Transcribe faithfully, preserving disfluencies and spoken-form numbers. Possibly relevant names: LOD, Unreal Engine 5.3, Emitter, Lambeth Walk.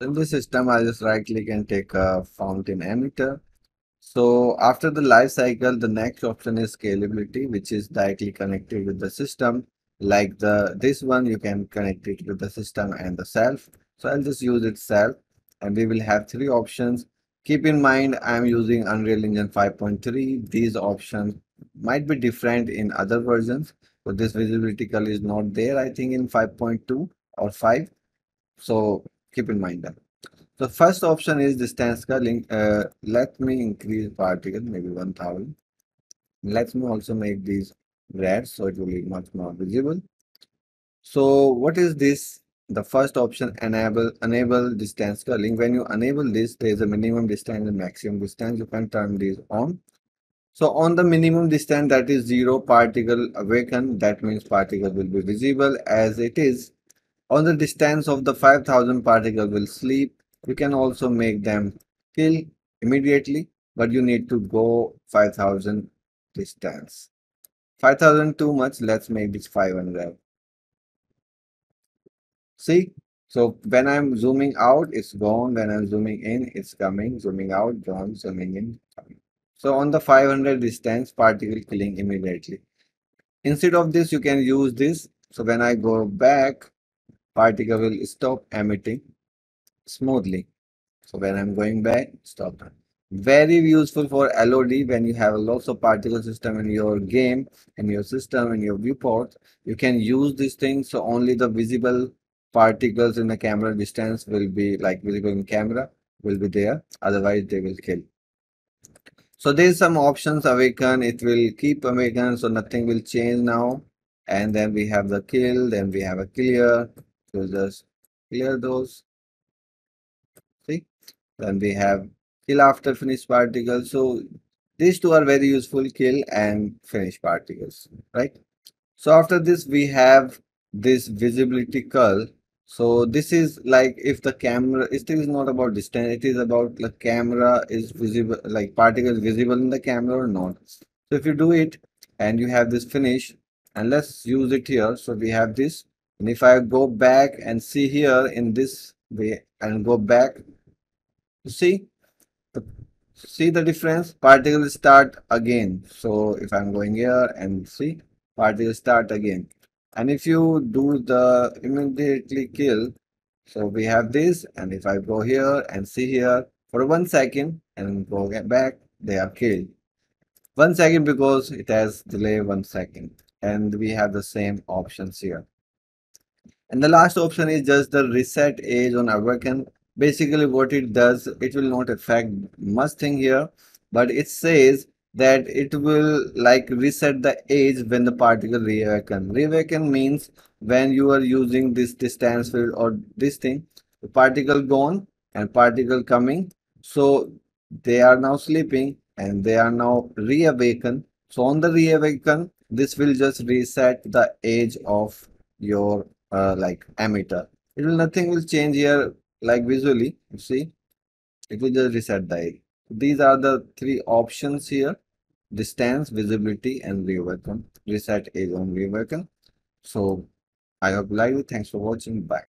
In the system, I just right click and take a fountain emitter. So after the life cycle, the next option is scalability, which is directly connected with the system. Like the this one, you can connect it with the system and the self. So I'll just use itself, and we will have three options. Keep in mind, I'm using Unreal Engine five point three. These options might be different in other versions, but this visibility color is not there, I think, in five point two or five. So keep in mind that. The first option is distance culling. Uh, let me increase particle, maybe one thousand. Let me also make these red, so it will be much more visible. So what is this? The first option, enable enable distance culling. When you enable this, there is a minimum distance and maximum distance. You can turn these on. So on the minimum distance, that is zero, particle awaken. That means particle will be visible as it is. On the distance of the five thousand, particle will sleep. You can also make them kill immediately, but you need to go five thousand distance. five thousand too much, let's make this five hundred. See, so when I'm zooming out, it's gone. When I'm zooming in, it's coming. Zooming out, gone. Zooming in, coming. So on the five hundred distance, particle killing immediately. Instead of this, you can use this. So when I go back, particle will stop emitting smoothly. So when I'm going back, stop. Very useful for L O D when you have lots of particle system in your game, in your system, in your viewport. You can use this thing, so only the visible particles in the camera distance will be like visible in camera will be there, otherwise they will kill. So there's some options. Awaken, it will keep awaken, so nothing will change now. And then we have the kill, then we have a clear, so just clear those. See, then we have kill after finish particle. So these two are very useful, kill and finish particles, right? So after this, we have this visibility curl. So this is like if the camera, it is not about distance, it is about the camera is visible, like particle visible in the camera or not. So if you do it and you have this finish, and let's use it here. So we have this, and if I go back and see here in this way and go back, you see the, see the difference. Particle start again. So if I'm going here and see, particle start again. And if you do the immediately kill, so we have this, and if I go here and see here for one second and go back, they are killed. One second because it has delay one second. And we have the same options here. And the last option is just the reset age on awaken. Basically what it does, it will not affect much thing here, but it says that it will like reset the age when the particle reawaken. Reawaken means when you are using this distance field or this thing, the particle gone and particle coming. So they are now sleeping and they are now reawaken. So on the reawaken, this will just reset the age of your uh, like emitter. It will nothing will change here, like visually, you see, it will just reset the age. These are the three options here: distance, visibility, and reawaken. Reset age on reawaken. So I hope you like it. Thanks for watching. Bye.